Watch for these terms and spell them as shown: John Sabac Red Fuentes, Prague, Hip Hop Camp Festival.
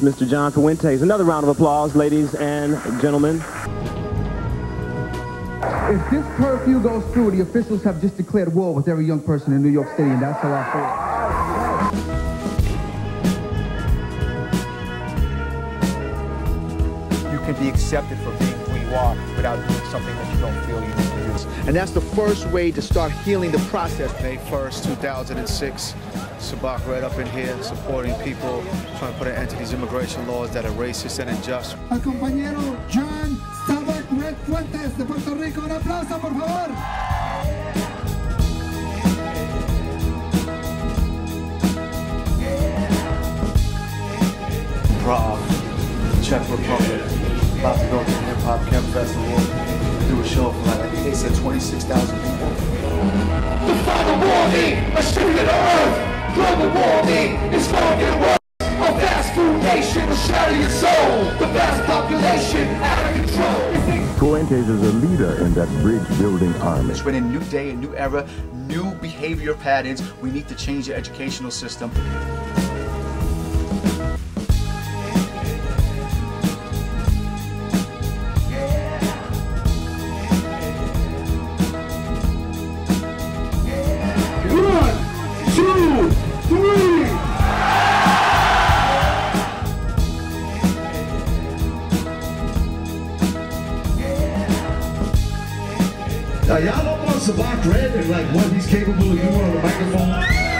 Mr. John Fuentes. Another round of applause, ladies and gentlemen. If this curfew goes through, the officials have just declared war with every young person in New York City, and that's how I feel. Be accepted for being who you are without doing something that you don't feel you need to do. And that's the first way to start healing the process. May 1st, 2006, Sabac Red up in here supporting people, trying to put an end to these immigration laws that are racist and unjust. Our compañero John Sabac Red Fuentes de Puerto Rico, un aplauso, por favor. Prague, Czech Republic. About to go to the Hip Hop Camp Festival, do a show for like, I think they said 26,000 people. The final warning, a shooting earth, global warming, it's gonna get worse. A fast food nation will shatter your soul, the vast population out of control. Fuentes is a leader in that bridge-building army. It's been a new day, a new era, new behavior patterns. We need to change the educational system. Y'all don't want Sabac Red and like what he's capable of doing on the microphone.